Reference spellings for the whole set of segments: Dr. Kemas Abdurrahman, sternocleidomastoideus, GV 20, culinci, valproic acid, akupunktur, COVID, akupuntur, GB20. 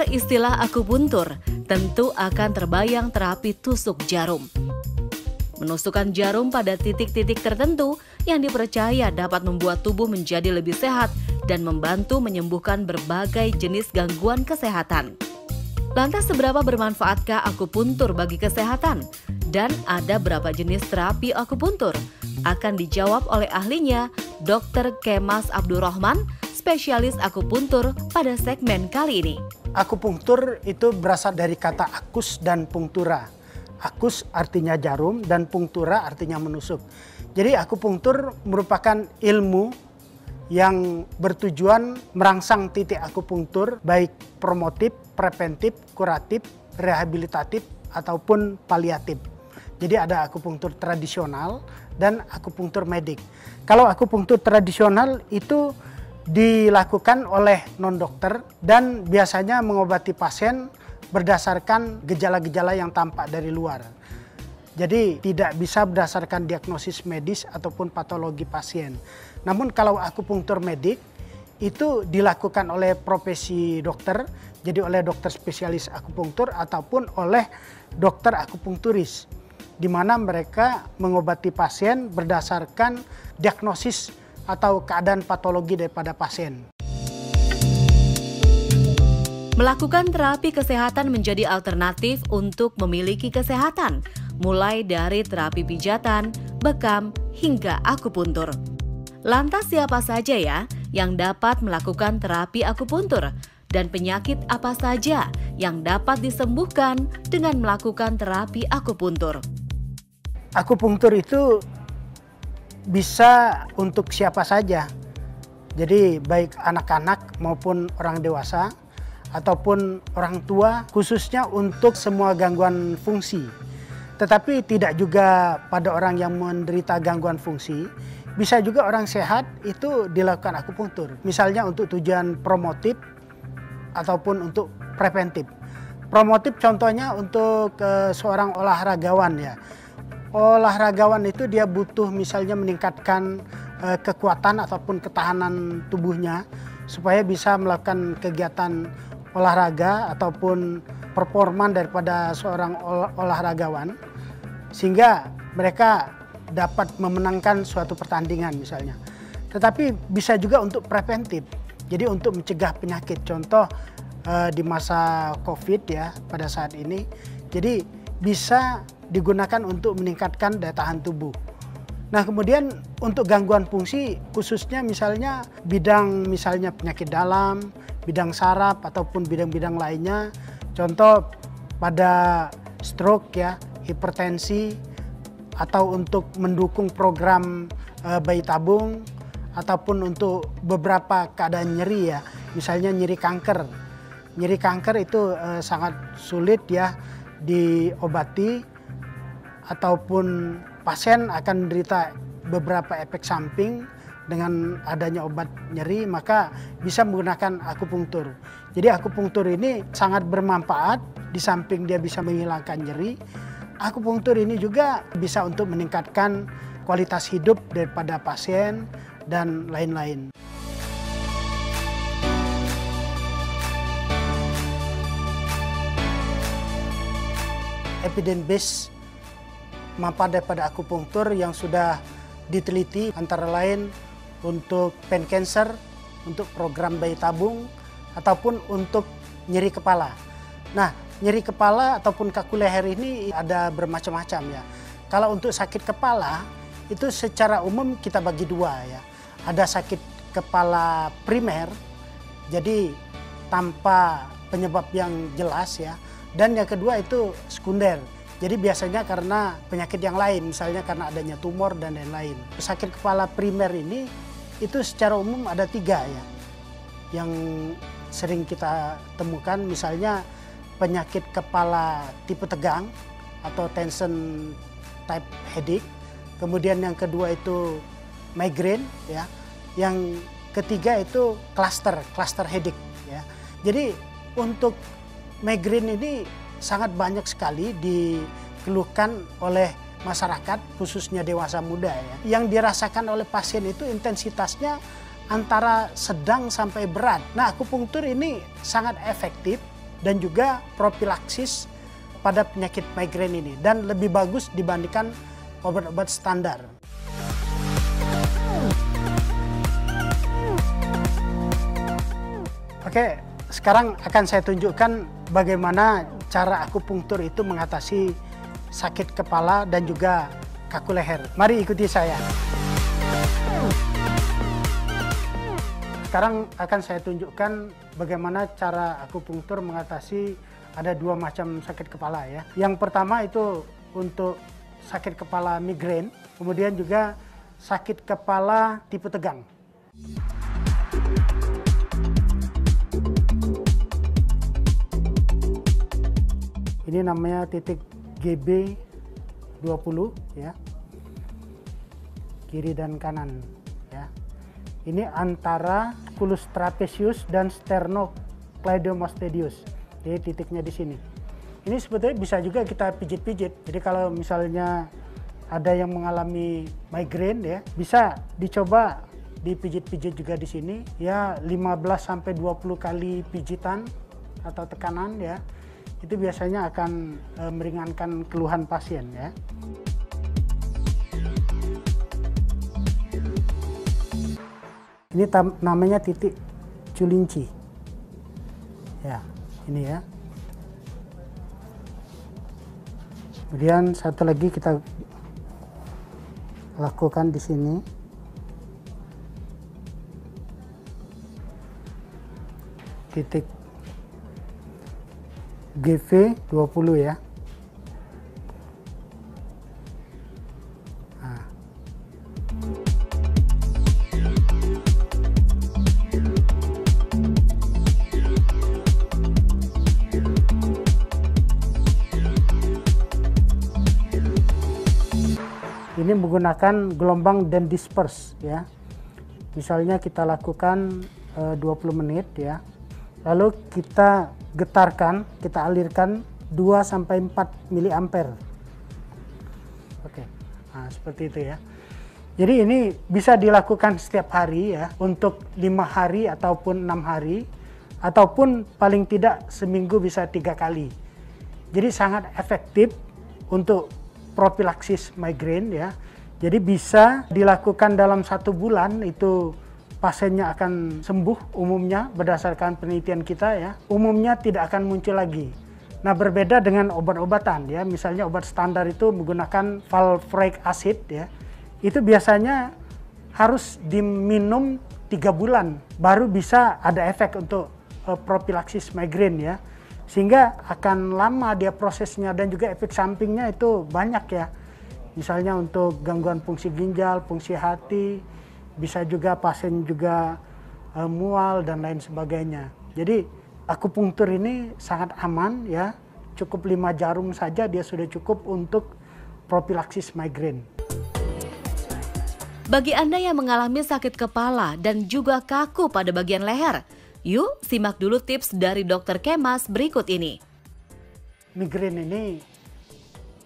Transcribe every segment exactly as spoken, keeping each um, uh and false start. Mendengar istilah akubuntur, tentu akan terbayang terapi tusuk jarum. Menusukkan jarum pada titik-titik tertentu yang dipercaya dapat membuat tubuh menjadi lebih sehat dan membantu menyembuhkan berbagai jenis gangguan kesehatan. Lantas seberapa bermanfaatkah akupuntur bagi kesehatan? Dan ada berapa jenis terapi akupuntur? Akan dijawab oleh ahlinya, dokter Kemas Abdurrahman, spesialis akupuntur pada segmen kali ini. Akupunktur itu berasal dari kata akus dan punktura. Akus artinya jarum dan punktura artinya menusuk. Jadi akupunktur merupakan ilmu yang bertujuan merangsang titik akupunktur baik promotif, preventif, kuratif, rehabilitatif ataupun paliatif. Jadi ada akupunktur tradisional dan akupunktur medik. Kalau akupunktur tradisional itu dilakukan oleh non-dokter dan biasanya mengobati pasien berdasarkan gejala-gejala yang tampak dari luar. Jadi tidak bisa berdasarkan diagnosis medis ataupun patologi pasien. Namun kalau akupunktur medik itu dilakukan oleh profesi dokter, jadi oleh dokter spesialis akupunktur ataupun oleh dokter akupunkturis, di mana mereka mengobati pasien berdasarkan diagnosis atau keadaan patologi daripada pasien. Melakukan terapi kesehatan menjadi alternatif untuk memiliki kesehatan, mulai dari terapi pijatan, bekam, hingga akupuntur. Lantas siapa saja ya yang dapat melakukan terapi akupuntur? Dan penyakit apa saja yang dapat disembuhkan dengan melakukan terapi akupuntur? Akupunktur itu bisa untuk siapa saja, jadi baik anak-anak maupun orang dewasa ataupun orang tua, khususnya untuk semua gangguan fungsi. Tetapi tidak juga pada orang yang menderita gangguan fungsi, bisa juga orang sehat itu dilakukan akupunktur, misalnya untuk tujuan promotif ataupun untuk preventif. Promotif contohnya untuk eh, seorang olahragawan ya. Olahragawan itu dia butuh misalnya meningkatkan eh, kekuatan ataupun ketahanan tubuhnya supaya bisa melakukan kegiatan olahraga ataupun performan daripada seorang ol olahragawan sehingga mereka dapat memenangkan suatu pertandingan misalnya. Tetapi bisa juga untuk preventif, jadi untuk mencegah penyakit. Contoh eh, di masa COVID ya pada saat ini, jadi bisa digunakan untuk meningkatkan daya tahan tubuh. Nah kemudian untuk gangguan fungsi khususnya misalnya bidang misalnya penyakit dalam, bidang saraf ataupun bidang-bidang lainnya. Contoh pada stroke ya, hipertensi, atau untuk mendukung program e, bayi tabung, ataupun untuk beberapa keadaan nyeri ya, misalnya nyeri kanker. Nyeri kanker itu e, sangat sulit ya diobati, ataupun pasien akan menderita beberapa efek samping dengan adanya obat nyeri, maka bisa menggunakan akupunktur. Jadi akupunktur ini sangat bermanfaat, di samping dia bisa menghilangkan nyeri. Akupunktur ini juga bisa untuk meningkatkan kualitas hidup daripada pasien dan lain-lain. Evidence-based manfaat daripada akupunktur yang sudah diteliti antara lain untuk pain cancer, untuk program bayi tabung, ataupun untuk nyeri kepala. Nah, nyeri kepala ataupun kaku leher ini ada bermacam-macam ya. Kalau untuk sakit kepala itu secara umum kita bagi dua ya. Ada sakit kepala primer, jadi tanpa penyebab yang jelas ya. Dan yang kedua itu sekunder. Jadi biasanya karena penyakit yang lain, misalnya karena adanya tumor dan lain-lain. Sakit kepala primer ini itu secara umum ada tiga ya, yang sering kita temukan, misalnya penyakit kepala tipe tegang atau tension type headache. Kemudian yang kedua itu migraine ya. Yang ketiga itu cluster, cluster headache ya. Jadi untuk migraine ini sangat banyak sekali dikeluhkan oleh masyarakat, khususnya dewasa muda ya. Yang dirasakan oleh pasien itu intensitasnya antara sedang sampai berat. Nah, akupunktur ini sangat efektif dan juga profilaksis pada penyakit migrain ini, dan lebih bagus dibandingkan obat-obat standar. Oke, sekarang akan saya tunjukkan bagaimana cara akupunktur itu mengatasi sakit kepala dan juga kaku leher. Mari ikuti saya. Sekarang akan saya tunjukkan bagaimana cara akupunktur mengatasi ada dua macam sakit kepala ya. Yang pertama itu untuk sakit kepala migrain, kemudian juga sakit kepala tipe tegang. Ini namanya titik G B dua puluh ya. Kiri dan kanan ya. Ini antara kulus trapezius dan sternocleidomastoideus. Jadi titiknya di sini. Ini sebetulnya bisa juga kita pijit-pijit. Jadi kalau misalnya ada yang mengalami migrain ya, bisa dicoba dipijit-pijit juga di sini ya, lima belas sampai dua puluh kali pijitan atau tekanan ya. Itu biasanya akan e, meringankan keluhan pasien ya. Ini tam, namanya titik culinci. Ya, ini ya. Kemudian satu lagi kita lakukan di sini. Titik G V dua puluh ya. Ini menggunakan gelombang dan disperse ya. Misalnya kita lakukan e, dua puluh menit ya. Lalu kita getarkan, kita alirkan dua sampai empat miliampere. Oke. Nah, seperti itu ya. Jadi ini bisa dilakukan setiap hari ya, untuk lima hari ataupun enam hari, ataupun paling tidak seminggu bisa tiga kali. Jadi sangat efektif untuk profilaksis migrain ya. Jadi bisa dilakukan dalam satu bulan, itu pasiennya akan sembuh umumnya berdasarkan penelitian kita ya. Umumnya tidak akan muncul lagi. Nah, berbeda dengan obat-obatan ya. Misalnya obat standar itu menggunakan valproic acid ya. Itu biasanya harus diminum tiga bulan baru bisa ada efek untuk uh, profilaksis migrain ya. Sehingga akan lama dia prosesnya, dan juga efek sampingnya itu banyak ya. Misalnya untuk gangguan fungsi ginjal, fungsi hati, bisa juga pasien juga e, mual dan lain sebagainya. Jadi akupunktur ini sangat aman ya. Cukup lima jarum saja dia sudah cukup untuk profilaksis migrain. Bagi Anda yang mengalami sakit kepala dan juga kaku pada bagian leher, yuk simak dulu tips dari dokter Kemas berikut ini. Migrain ini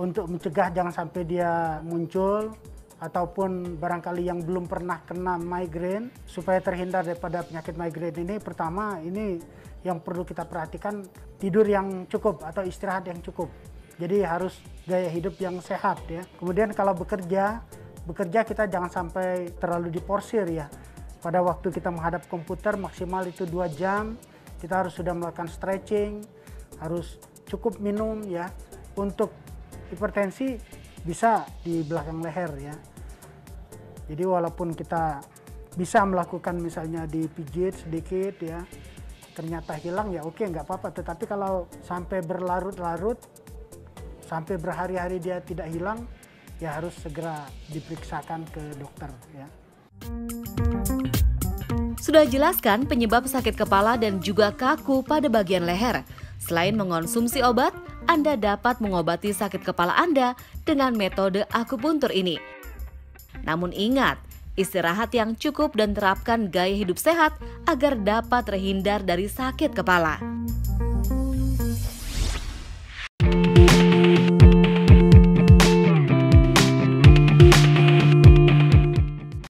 untuk mencegah jangan sampai dia muncul, ataupun barangkali yang belum pernah kena migrain, supaya terhindar daripada penyakit migrain ini. Pertama, ini yang perlu kita perhatikan, tidur yang cukup atau istirahat yang cukup. Jadi harus gaya hidup yang sehat ya. Kemudian kalau bekerja, bekerja kita jangan sampai terlalu diporsir ya. Pada waktu kita menghadap komputer maksimal itu dua jam, kita harus sudah melakukan stretching, harus cukup minum ya. Untuk hipertensi bisa di belakang leher ya. Jadi walaupun kita bisa melakukan misalnya dipijit sedikit ya, ternyata hilang ya oke, nggak apa-apa. Tetapi kalau sampai berlarut-larut, sampai berhari-hari dia tidak hilang, ya harus segera diperiksakan ke dokter ya. Sudah jelaskan penyebab sakit kepala dan juga kaku pada bagian leher. Selain mengonsumsi obat, Anda dapat mengobati sakit kepala Anda dengan metode akupunktur ini. Namun ingat, istirahat yang cukup dan terapkan gaya hidup sehat agar dapat terhindar dari sakit kepala.